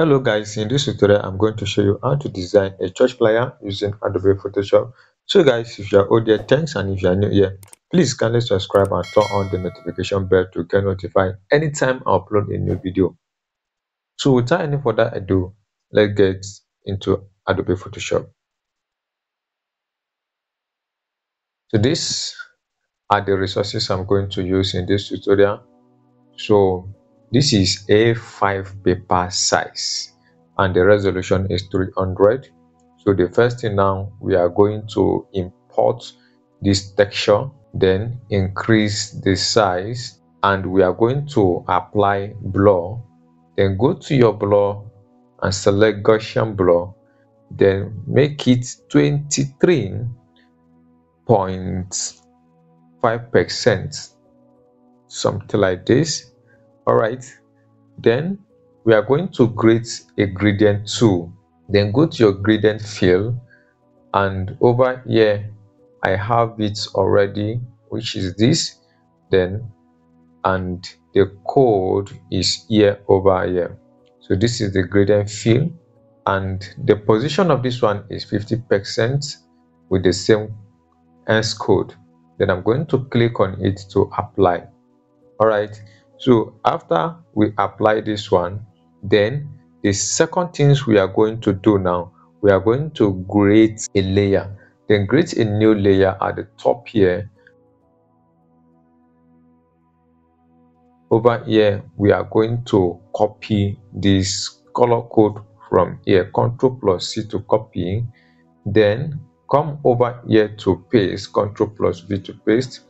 Hello guys, in this tutorial I'm going to show you how to design a church flyer using Adobe Photoshop. So guys, if you are old here, thanks, and if you are new here, please kindly subscribe and turn on the notification bell to get notified anytime I upload a new video. So without any further ado, let's get into Adobe Photoshop. So these are the resources I'm going to use in this tutorial. So this is A5 paper size and the resolution is 300. So the first thing now, we are going to import this texture, then increase the size, and we are going to apply blur. Then go to your blur and select Gaussian blur, then make it 23.5%, something like this. All right, then we are going to create a gradient tool. Then go to your gradient field, and over here I have it already, which is this, then, and the code is here over here. So this is the gradient field, and the position of this one is 50% with the same S code. Then I'm going to click on it to apply. All right, so after we apply this one, then the second things we are going to do now, we are going to create a layer. Then create a new layer at the top here. Over here, we are going to copy this color code from here. Ctrl+C to copy. Then come over here to paste. Ctrl+V to paste.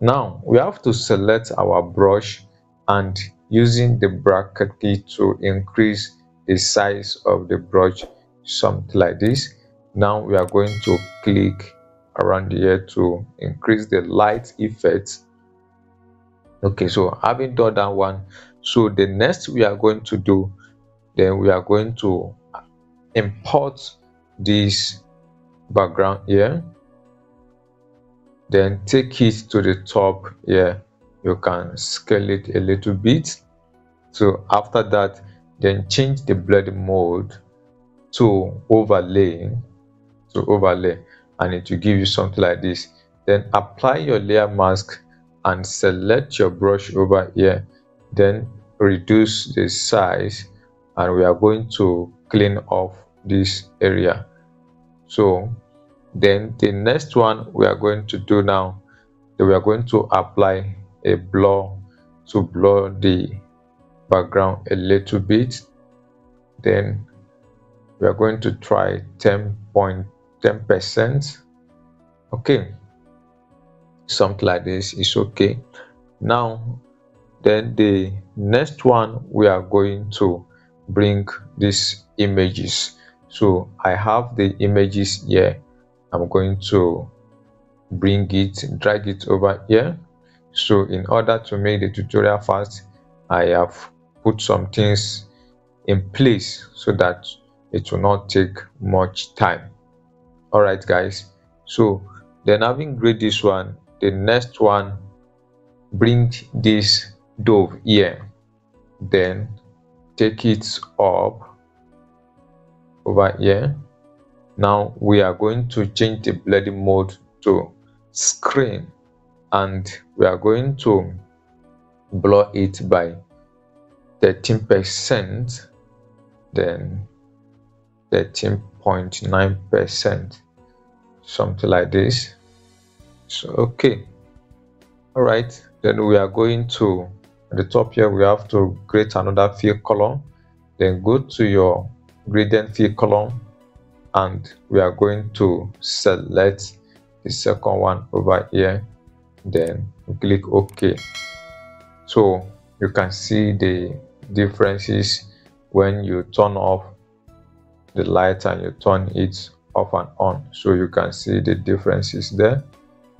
Now we have to select our brush and using the bracket key to increase the size of the brush, something like this. Now we are going to click around here to increase the light effect. Okay, so having done that one, so the next we are going to do, then we are going to import this background here, then take it to the top here. You can scale it a little bit. So after that, then change the blend mode to overlay, and it will give you something like this. Then apply your layer mask and select your brush over here, then reduce the size, and we are going to clean off this area. So then the next one we are going to do now, we are going to apply a blur to blur the background a little bit. Then we are going to try 10%. Okay, something like this is okay. Now then the next one, we are going to bring these images. So I have the images here. I'm going to bring it, drag it over here. So in order to make the tutorial fast, I have put some things in place so that it will not take much time. All right guys, so then having graded this one, the next one, bring this dove here, then take it up over here. Now we are going to change the blending mode to screen, and we are going to blur it by 13%, then 13.9%, something like this. So okay, all right, then we are going to, at the top here we have to create another fill column. Then go to your gradient fill column, and we are going to select the second one over here, then click OK. So you can see the differences when you turn off the light and you turn it off and on. So you can see the differences there.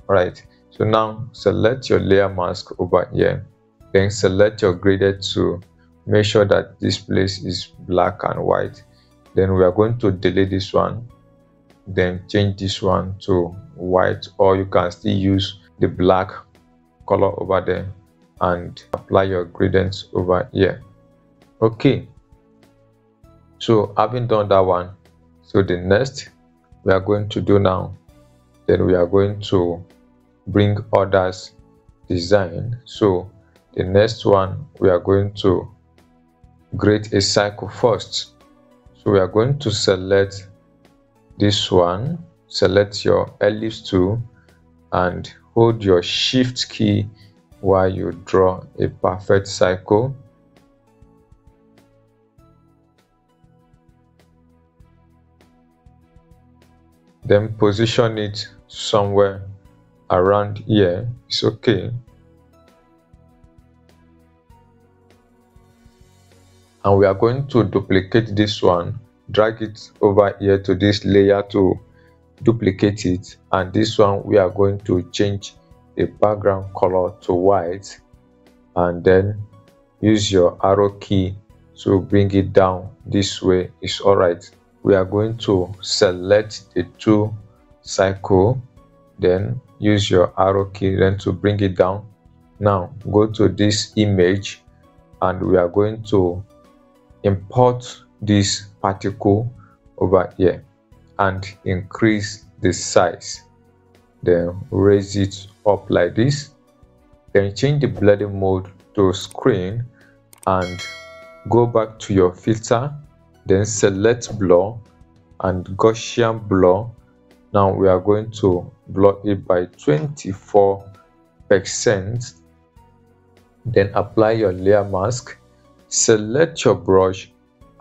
All right, so now select your layer mask over here, then select your gradient tool. Make sure that this place is black and white. Then we are going to delete this one, then change this one to white, or you can still use the black color over there and apply your gradients over here. Okay, so having done that one, so the next we are going to do now, then we are going to bring others design. So the next one, we are going to create a cycle first. So we are going to select this one, select your ellipse tool and hold your shift key while you draw a perfect cycle. Then position it somewhere around here. It's okay. And we are going to duplicate this one, drag it over here to this layer to duplicate it. And this one, we are going to change the background color to white, and then use your arrow key to bring it down this way. It's all right. We are going to select the two cycle, then use your arrow key then to bring it down. Now go to this image and we are going to import this particle over here and increase the size, then raise it up like this, then change the blending mode to screen and go back to your filter, then select blur and Gaussian blur. Now we are going to blur it by 24%, then apply your layer mask, select your brush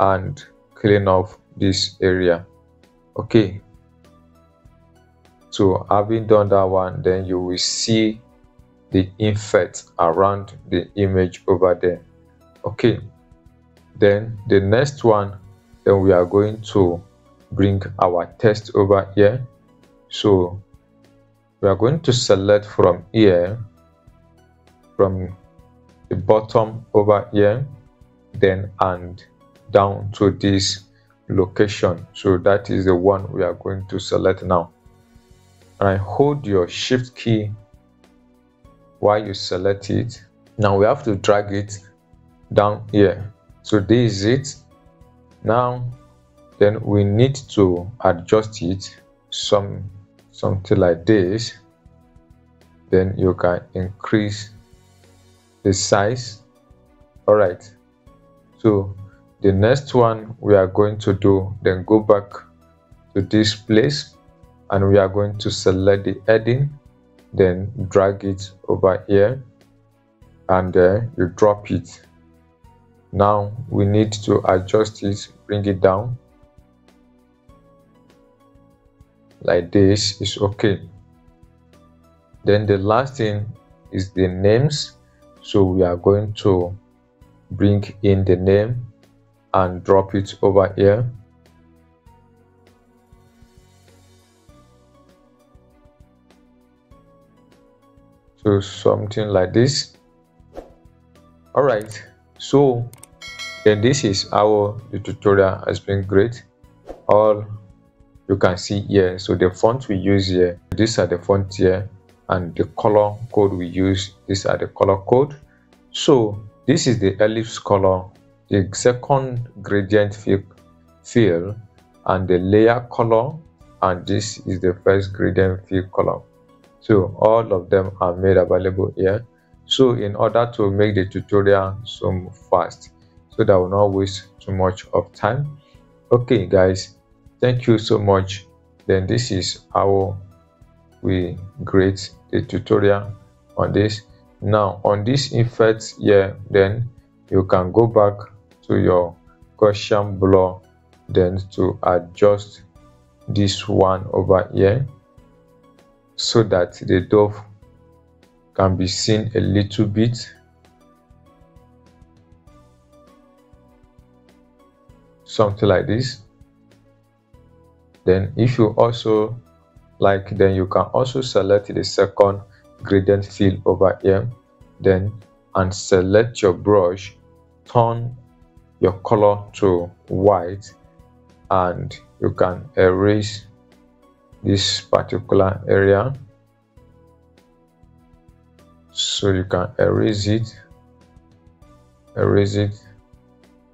and clean off this area. Okay, so having done that one, then you will see the effect around the image over there. Okay, then the next one, then we are going to bring our text over here. So we are going to select from here, from the bottom over here, then and down to this location. So that is the one we are going to select now. And I hold your shift key while you select it. Now we have to drag it down here. So this is it. Now then we need to adjust it something like this. Then you can increase the size. All right, so the next one we are going to do, then go back to this place and we are going to select the heading, then drag it over here and you drop it. Now we need to adjust it, bring it down like this. Is okay. Then the last thing is the names. So we are going to bring in the name and drop it over here. So something like this. All right, so then this is how the tutorial has been great. All you can see here, so the font we use here, these are the font here, and the color code we use, these are the color code. So this is the ellipse color, the second gradient fill, and the layer color, and this is the first gradient fill color. So all of them are made available here. So in order to make the tutorial so fast, so that will not waste too much of time. Okay guys, thank you so much. Then this is how we create the tutorial on this. Now on this effect here, then you can go back to your Gaussian blur, then to adjust this one over here so that the dove can be seen a little bit. Something like this. Then if you also like, then you can also select the second gradient fill over here, then and select your brush, turn your color to white, and you can erase this particular area. So you can erase it,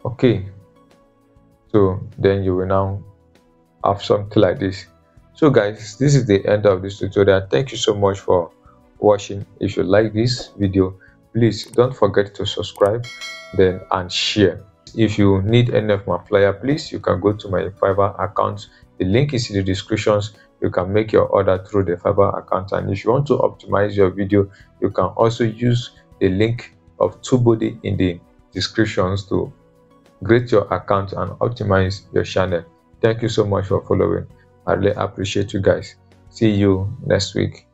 Okay, so then you will now have something like this. So guys, this is the end of this tutorial. Thank you so much for watching. If you like this video, please don't forget to subscribe then and share. If you need any of my flyer, please you can go to my Fiverr account. The link is in the descriptions. You can make your order through the Fiverr account, and if you want to optimize your video, you can also use the link of Tubebuddy in the descriptions to create your account and optimize your channel. Thank you so much for following. I really appreciate you guys. See you next week.